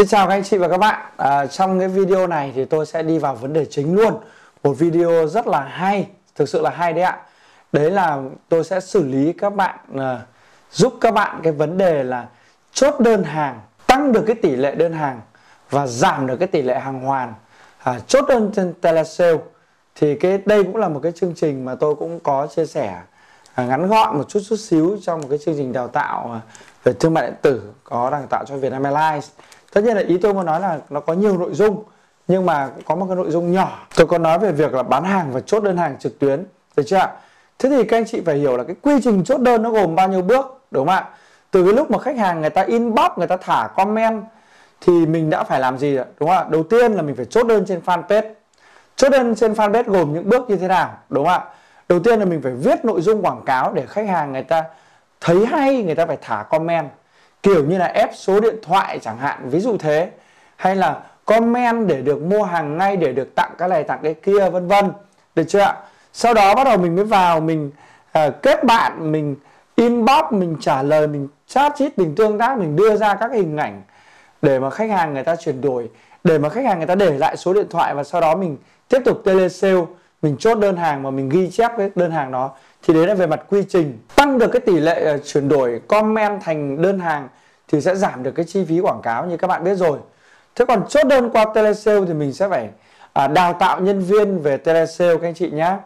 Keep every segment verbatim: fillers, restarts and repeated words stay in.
Xin chào các anh chị và các bạn. à, Trong cái video này thì tôi sẽ đi vào vấn đề chính luôn. Một video rất là hay, thực sự là hay đấy ạ. Đấy là tôi sẽ xử lý các bạn, à, giúp các bạn cái vấn đề là chốt đơn hàng, tăng được cái tỷ lệ đơn hàng và giảm được cái tỷ lệ hàng hoàn. à, Chốt đơn trên telesale thì cái đây cũng là một cái chương trình mà tôi cũng có chia sẻ à, ngắn gọn một chút chút xíu trong một cái chương trình đào tạo về thương mại điện tử có đào tạo cho Vietnam Airlines. Tất nhiên là ý tôi muốn nói là nó có nhiều nội dung, nhưng mà có một cái nội dung nhỏ. Tôi có nói về việc là bán hàng và chốt đơn hàng trực tuyến, được chưa ạ? Thế thì các anh chị phải hiểu là cái quy trình chốt đơn nó gồm bao nhiêu bước, đúng không ạ? Từ cái lúc mà khách hàng người ta inbox, người ta thả comment thì mình đã phải làm gì ạ, đúng không ạ? Đầu tiên là mình phải chốt đơn trên fanpage. Chốt đơn trên fanpage gồm những bước như thế nào, đúng không ạ? Đầu tiên là mình phải viết nội dung quảng cáo để khách hàng người ta thấy hay, người ta phải thả comment, kiểu như là ép số điện thoại chẳng hạn, ví dụ thế, hay là comment để được mua hàng ngay, để được tặng cái này tặng cái kia, vân vân, được chưa ạ? Sau đó bắt đầu mình mới vào mình à, kết bạn, mình inbox, mình trả lời, mình chat chít, mình tương tác, mình đưa ra các hình ảnh để mà khách hàng người ta chuyển đổi, để mà khách hàng người ta để lại số điện thoại, và sau đó mình tiếp tục telesale, mình chốt đơn hàng mà mình ghi chép cái đơn hàng đó. Thì đấy là về mặt quy trình. Tăng được cái tỷ lệ uh, chuyển đổi comment thành đơn hàng thì sẽ giảm được cái chi phí quảng cáo như các bạn biết rồi. Thế còn chốt đơn qua telesale thì mình sẽ phải uh, đào tạo nhân viên về telesale các anh chị nhé.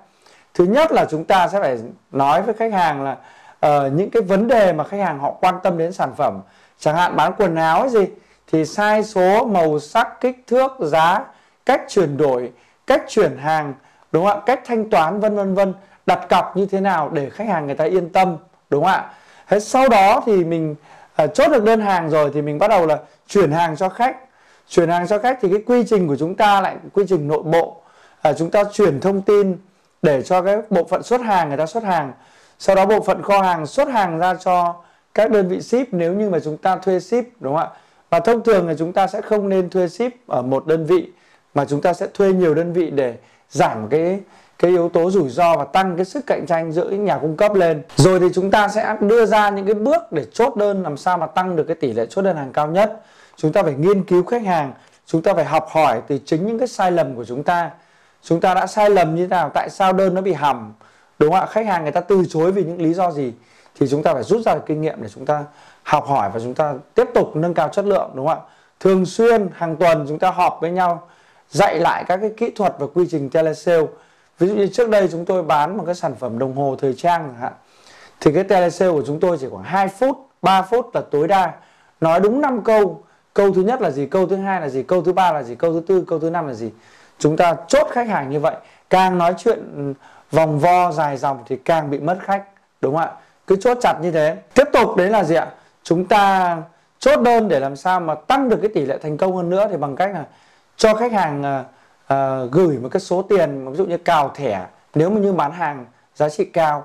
Thứ nhất là chúng ta sẽ phải nói với khách hàng là uh, những cái vấn đề mà khách hàng họ quan tâm đến sản phẩm. Chẳng hạn bán quần áo hay gì thì size số, màu sắc, kích thước, giá, cách chuyển đổi, cách chuyển hàng, đúng không ạ? Cách thanh toán, vân vân vân, đặt cọc như thế nào để khách hàng người ta yên tâm, đúng không ạ? Thế sau đó thì mình à, chốt được đơn hàng rồi thì mình bắt đầu là chuyển hàng cho khách. Chuyển hàng cho khách thì cái quy trình của chúng ta lại quy trình nội bộ. À, chúng ta chuyển thông tin để cho cái bộ phận xuất hàng người ta xuất hàng. Sau đó bộ phận kho hàng xuất hàng ra cho các đơn vị ship nếu như mà chúng ta thuê ship, đúng không ạ? Và thông thường là chúng ta sẽ không nên thuê ship ở một đơn vị mà chúng ta sẽ thuê nhiều đơn vị để giảm cái cái yếu tố rủi ro và tăng cái sức cạnh tranh giữa nhà cung cấp lên. Rồi thì chúng ta sẽ đưa ra những cái bước để chốt đơn làm sao mà tăng được cái tỷ lệ chốt đơn hàng cao nhất. Chúng ta phải nghiên cứu khách hàng, chúng ta phải học hỏi từ chính những cái sai lầm của chúng ta. Chúng ta đã sai lầm như thế nào, tại sao đơn nó bị hỏng, đúng không ạ? Khách hàng người ta từ chối vì những lý do gì thì chúng ta phải rút ra kinh nghiệm để chúng ta học hỏi và chúng ta tiếp tục nâng cao chất lượng, đúng không ạ? Thường xuyên hàng tuần chúng ta họp với nhau dạy lại các cái kỹ thuật và quy trình telesale. Ví dụ như trước đây chúng tôi bán một cái sản phẩm đồng hồ thời trang chẳng hạn, thì cái telesale của chúng tôi chỉ khoảng hai phút, ba phút là tối đa. Nói đúng năm câu. Câu thứ nhất là gì, câu thứ hai là gì, câu thứ ba là gì, câu thứ tư, câu thứ năm là gì. Chúng ta chốt khách hàng như vậy. Càng nói chuyện vòng vo dài dòng thì càng bị mất khách, đúng không ạ? Cứ chốt chặt như thế. Tiếp tục đấy là gì ạ? Chúng ta chốt đơn để làm sao mà tăng được cái tỷ lệ thành công hơn nữa thì bằng cách là cho khách hàng à, gửi một cái số tiền, ví dụ như cào thẻ nếu mà như bán hàng giá trị cao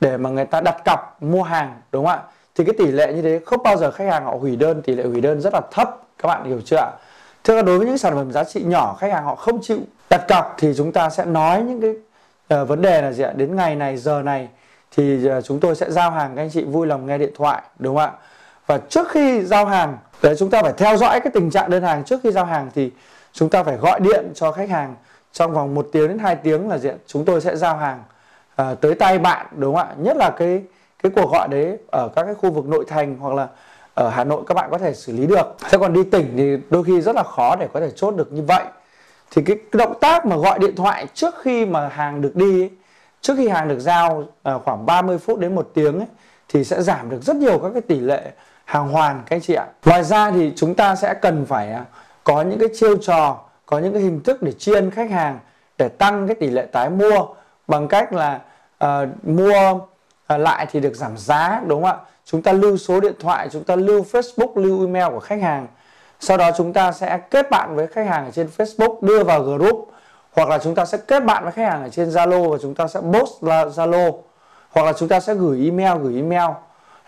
để mà người ta đặt cọc mua hàng, đúng không ạ? Thì cái tỷ lệ như thế không bao giờ khách hàng họ hủy đơn, tỷ lệ hủy đơn rất là thấp, các bạn hiểu chưa ạ? Thế là đối với những sản phẩm giá trị nhỏ, khách hàng họ không chịu đặt cọc thì chúng ta sẽ nói những cái uh, vấn đề là gì ạ? Đến ngày này, giờ này thì uh, chúng tôi sẽ giao hàng, các anh chị vui lòng nghe điện thoại, đúng không ạ? Và trước khi giao hàng, đấy, chúng ta phải theo dõi cái tình trạng đơn hàng trước khi giao hàng thì chúng ta phải gọi điện cho khách hàng trong vòng một tiếng đến hai tiếng là diện chúng tôi sẽ giao hàng à, tới tay bạn, đúng không ạ? Nhất là cái cái cuộc gọi đấy ở các cái khu vực nội thành hoặc là ở Hà Nội các bạn có thể xử lý được. Thế còn đi tỉnh thì đôi khi rất là khó để có thể chốt được như vậy. Thì cái động tác mà gọi điện thoại trước khi mà hàng được đi ấy, trước khi hàng được giao à, khoảng ba mươi phút đến một tiếng ấy, thì sẽ giảm được rất nhiều các cái tỷ lệ hàng hoàn các anh chị ạ. Ngoài ra thì chúng ta sẽ cần phải có những cái chiêu trò, có những cái hình thức để chiên khách hàng để tăng cái tỷ lệ tái mua bằng cách là uh, mua uh, lại thì được giảm giá, đúng không ạ? Chúng ta lưu số điện thoại, chúng ta lưu Facebook, lưu email của khách hàng. Sau đó chúng ta sẽ kết bạn với khách hàng ở trên Facebook, đưa vào group, hoặc là chúng ta sẽ kết bạn với khách hàng ở trên Zalo và chúng ta sẽ post là Zalo, hoặc là chúng ta sẽ gửi email, gửi email.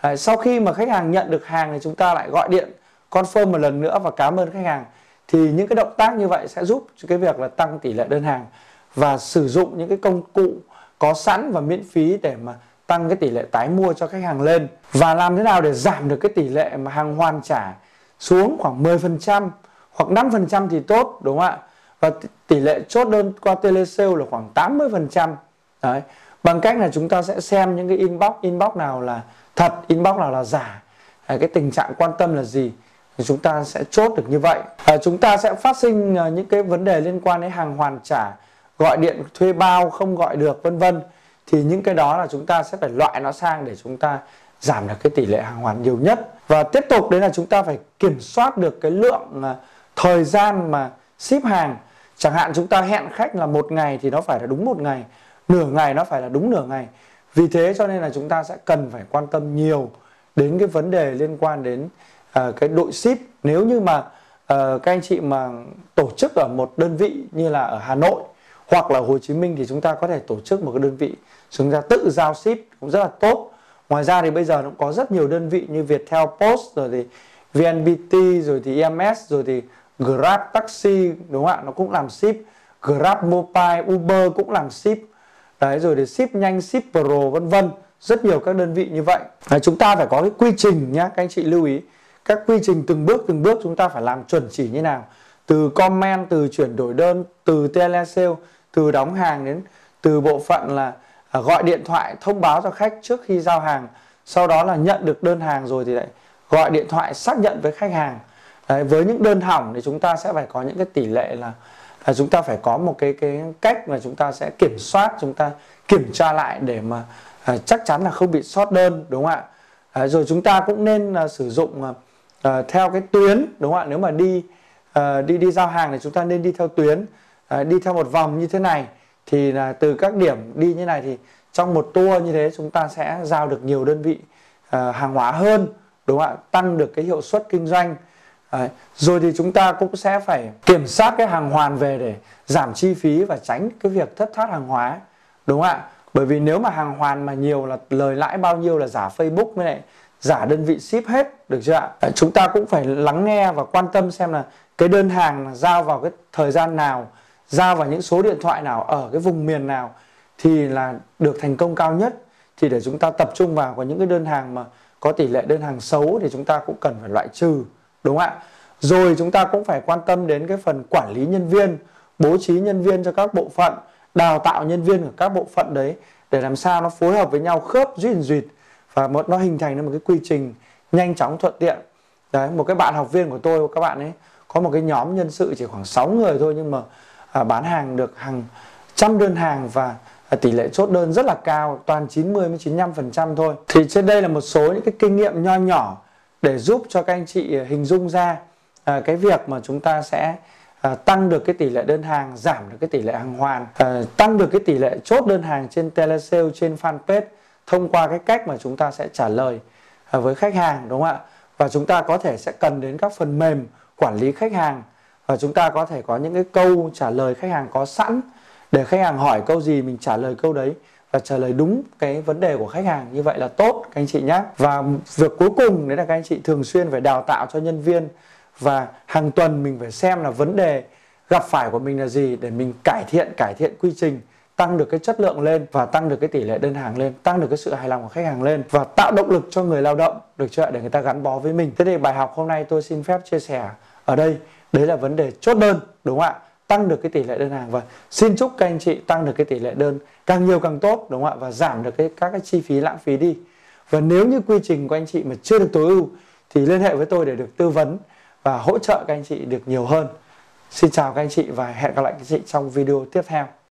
Đấy, sau khi mà khách hàng nhận được hàng thì chúng ta lại gọi điện confirm một lần nữa và cảm ơn khách hàng. Thì những cái động tác như vậy sẽ giúp cái việc là tăng tỷ lệ đơn hàng và sử dụng những cái công cụ có sẵn và miễn phí để mà tăng cái tỷ lệ tái mua cho khách hàng lên. Và làm thế nào để giảm được cái tỷ lệ mà hàng hoàn trả xuống khoảng mười phần trăm hoặc năm phần trăm thì tốt, đúng không ạ? Và tỷ lệ chốt đơn qua telesale là khoảng tám mươi phần trăm. Đấy. Bằng cách là chúng ta sẽ xem những cái inbox, inbox nào là thật, inbox nào là giả, à, cái tình trạng quan tâm là gì, thì chúng ta sẽ chốt được như vậy. À, chúng ta sẽ phát sinh à, những cái vấn đề liên quan đến hàng hoàn trả, gọi điện thuê bao không gọi được, vân vân. Thì những cái đó là chúng ta sẽ phải loại nó sang để chúng ta giảm được cái tỷ lệ hàng hoàn nhiều nhất. Và tiếp tục đấy là chúng ta phải kiểm soát được cái lượng à, thời gian mà ship hàng. Chẳng hạn chúng ta hẹn khách là một ngày thì nó phải là đúng một ngày, nửa ngày nó phải là đúng nửa ngày. Vì thế cho nên là chúng ta sẽ cần phải quan tâm nhiều đến cái vấn đề liên quan đến uh, cái đội ship. Nếu như mà uh, các anh chị mà tổ chức ở một đơn vị như là ở Hà Nội hoặc là Hồ Chí Minh thì chúng ta có thể tổ chức một cái đơn vị, chúng ta tự giao ship cũng rất là tốt. Ngoài ra thì bây giờ cũng có rất nhiều đơn vị như Viettel Post, rồi thì vê en pê tê, rồi thì e em ét, rồi thì Grab Taxi, đúng không ạ? Nó cũng làm ship. Grab Mobile, Uber cũng làm ship. Đấy, rồi thì ship nhanh, ship pro, vân vân, rất nhiều các đơn vị như vậy. Đấy, chúng ta phải có cái quy trình nhá, các anh chị lưu ý. Các quy trình từng bước từng bước chúng ta phải làm chuẩn chỉ như nào. Từ comment, từ chuyển đổi đơn, từ telesale, từ đóng hàng đến từ bộ phận là gọi điện thoại thông báo cho khách trước khi giao hàng. Sau đó là nhận được đơn hàng rồi thì lại gọi điện thoại xác nhận với khách hàng. Đấy, với những đơn hỏng thì chúng ta sẽ phải có những cái tỷ lệ là, là chúng ta phải có một cái cái cách mà chúng ta sẽ kiểm soát, chúng ta kiểm tra lại để mà à, chắc chắn là không bị sót đơn, đúng không ạ? À, rồi chúng ta cũng nên à, sử dụng à, theo cái tuyến, đúng không ạ? Nếu mà đi à, đi đi giao hàng thì chúng ta nên đi theo tuyến, à, đi theo một vòng như thế này thì là từ các điểm đi như này thì trong một tour như thế chúng ta sẽ giao được nhiều đơn vị à, hàng hóa hơn, đúng không ạ? Tăng được cái hiệu suất kinh doanh. Đấy. Rồi thì chúng ta cũng sẽ phải kiểm soát cái hàng hoàn về để giảm chi phí và tránh cái việc thất thoát hàng hóa, đúng không ạ? Bởi vì nếu mà hàng hoàn mà nhiều là lời lãi bao nhiêu là giả Facebook với lại giả đơn vị ship hết, được chưa ạ? Đấy. Chúng ta cũng phải lắng nghe và quan tâm xem là cái đơn hàng giao vào cái thời gian nào, giao vào những số điện thoại nào, ở cái vùng miền nào thì là được thành công cao nhất. Thì để chúng ta tập trung vào có những cái đơn hàng mà có tỷ lệ đơn hàng xấu thì chúng ta cũng cần phải loại trừ, đúng không ạ? Rồi chúng ta cũng phải quan tâm đến cái phần quản lý nhân viên, bố trí nhân viên cho các bộ phận, đào tạo nhân viên của các bộ phận đấy để làm sao nó phối hợp với nhau, khớp duyên duyệt và một nó hình thành ra một cái quy trình nhanh chóng thuận tiện. Đấy, một cái bạn học viên của tôi, các bạn ấy có một cái nhóm nhân sự chỉ khoảng sáu người thôi nhưng mà à, bán hàng được hàng trăm đơn hàng và à, tỷ lệ chốt đơn rất là cao, toàn chín mươi đến chín mươi lăm phần trăm thôi. Thì trên đây là một số những cái kinh nghiệm nho nhỏ để giúp cho các anh chị hình dung ra à, cái việc mà chúng ta sẽ à, tăng được cái tỷ lệ đơn hàng, giảm được cái tỷ lệ hàng hoàn, à, tăng được cái tỷ lệ chốt đơn hàng trên telesale, trên fanpage thông qua cái cách mà chúng ta sẽ trả lời à, với khách hàng, đúng không ạ? Và chúng ta có thể sẽ cần đến các phần mềm quản lý khách hàng và chúng ta có thể có những cái câu trả lời khách hàng có sẵn để khách hàng hỏi câu gì mình trả lời câu đấy. Và trả lời đúng cái vấn đề của khách hàng như vậy là tốt các anh chị nhé. Và việc cuối cùng đấy là các anh chị thường xuyên phải đào tạo cho nhân viên. Và hàng tuần mình phải xem là vấn đề gặp phải của mình là gì để mình cải thiện, cải thiện quy trình, tăng được cái chất lượng lên và tăng được cái tỷ lệ đơn hàng lên, tăng được cái sự hài lòng của khách hàng lên và tạo động lực cho người lao động, được chưa, để người ta gắn bó với mình. Thế thì bài học hôm nay tôi xin phép chia sẻ ở đây, đấy là vấn đề chốt đơn, đúng không ạ? Tăng được cái tỷ lệ đơn hàng và xin chúc các anh chị tăng được cái tỷ lệ đơn càng nhiều càng tốt, đúng không ạ? Và giảm được cái, các cái chi phí lãng phí đi. Và nếu như quy trình của anh chị mà chưa được tối ưu thì liên hệ với tôi để được tư vấn và hỗ trợ các anh chị được nhiều hơn. Xin chào các anh chị và hẹn gặp lại các anh chị trong video tiếp theo.